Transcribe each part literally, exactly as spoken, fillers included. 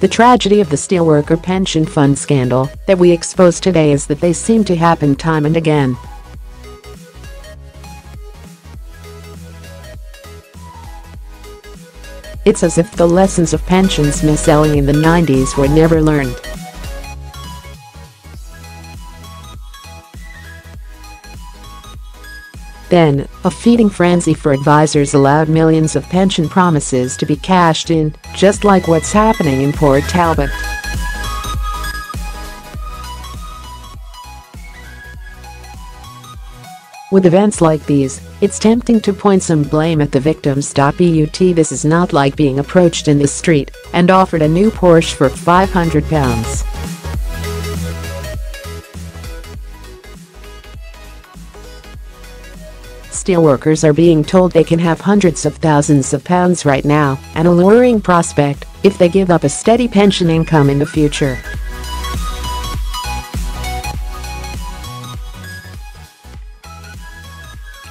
The tragedy of the steelworker pension fund scandal that we expose today is that they seem to happen time and again. It's as if the lessons of pensions mis-selling in the nineties were never learned. Then, a feeding frenzy for advisors allowed millions of pension promises to be cashed in, just like what's happening in Port Talbot. With events like these, it's tempting to point some blame at the victims. But this is not like being approached in the street and offered a new Porsche for five hundred pounds. Steelworkers are being told they can have hundreds of thousands of pounds right now, an alluring prospect, if they give up a steady pension income in the future.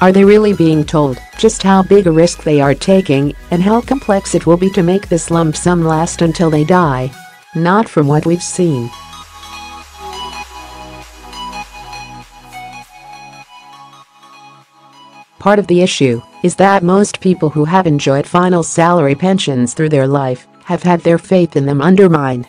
Are they really being told just how big a risk they are taking and how complex it will be to make this lump sum last until they die? Not from what we've seen. Part of the issue is that most people who have enjoyed final salary pensions through their life have had their faith in them undermined.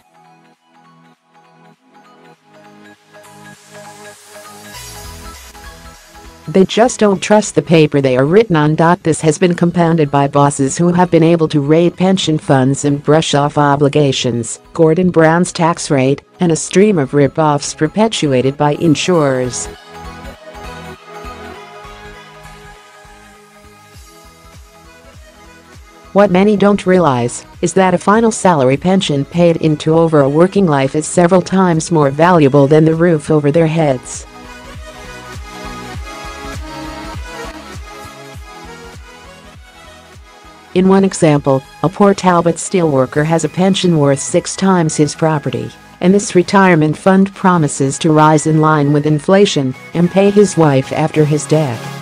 They just don't trust the paper they are written on. This has been compounded by bosses who have been able to raid pension funds and brush off obligations, Gordon Brown's tax rate, and a stream of rip-offs perpetuated by insurers. What many don't realize is that a final salary pension paid into over a working life is several times more valuable than the roof over their heads. In one example, a Port Talbot steelworker has a pension worth six times his property, and this retirement fund promises to rise in line with inflation and pay his wife after his death.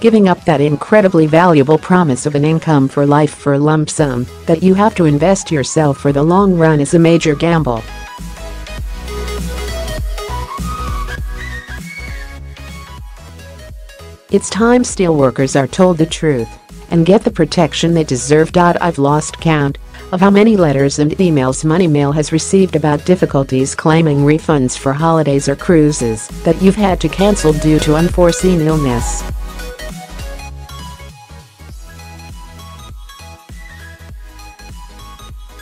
Giving up that incredibly valuable promise of an income for life for a lump sum that you have to invest yourself for the long run is a major gamble. It's time steelworkers are told the truth and get the protection they deserve. I've lost count of how many letters and emails Money Mail has received about difficulties claiming refunds for holidays or cruises that you've had to cancel due to unforeseen illness.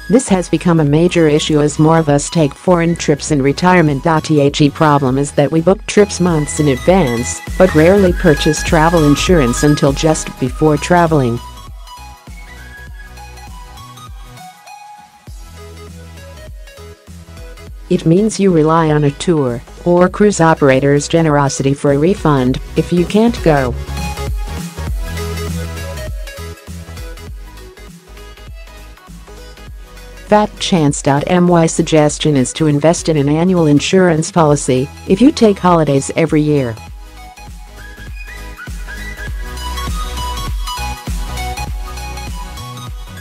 This has become a major issue as more of us take foreign trips in retirement. The problem is that we book trips months in advance, but rarely purchase travel insurance until just before traveling. It means you rely on a tour or cruise operator's generosity for a refund if you can't go. That chance.my suggestion is to invest in an annual insurance policy if you take holidays every year.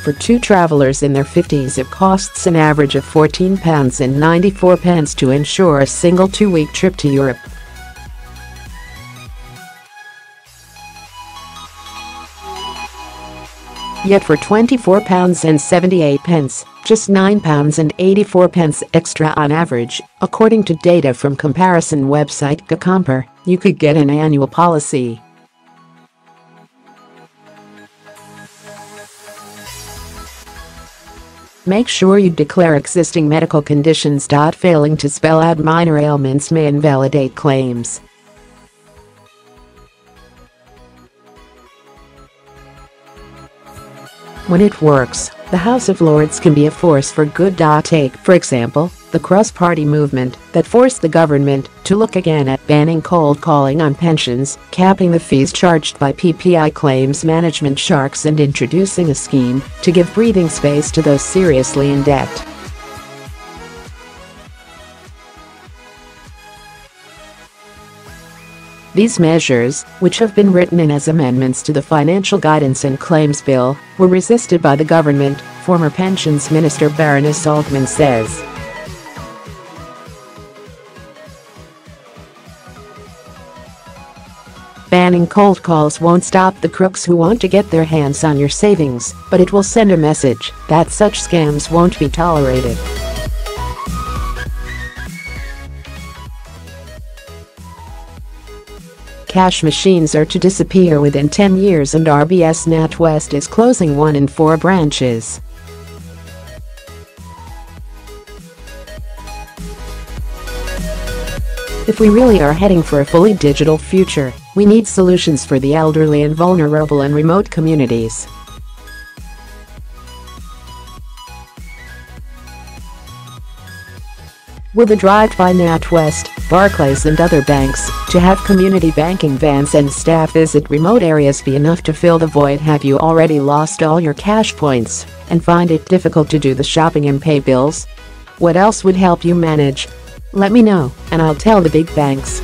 For two travelers in their fifties, it costs an average of fourteen pounds ninety-four to insure a single two-week trip to Europe. Yet for twenty-four pounds seventy-eight, just nine pounds eighty-four extra on average, according to data from comparison website Gocomper, you could get an annual policy. Make sure you declare existing medical conditions. Failing to spell out minor ailments may invalidate claims. When it works, the House of Lords can be a force for good. Take, for example, the cross-party movement that forced the government to look again at banning cold calling on pensions, capping the fees charged by P P I claims management sharks, and introducing a scheme to give breathing space to those seriously in debt. These measures, which have been written in as amendments to the Financial Guidance and Claims Bill, were resisted by the government, former Pensions Minister Baroness Altman says. Banning cold calls won't stop the crooks who want to get their hands on your savings, but it will send a message that such scams won't be tolerated. Cash machines are to disappear within ten years and R B S NatWest is closing one in four branches. If we really are heading for a fully digital future, we need solutions for the elderly and vulnerable in remote communities. With a drive by NatWest, Barclays and other banks, to have community banking vans and staff visit remote areas be enough to fill the void? Have you already lost all your cash points and find it difficult to do the shopping and pay bills? What else would help you manage? Let me know, and I'll tell the big banks.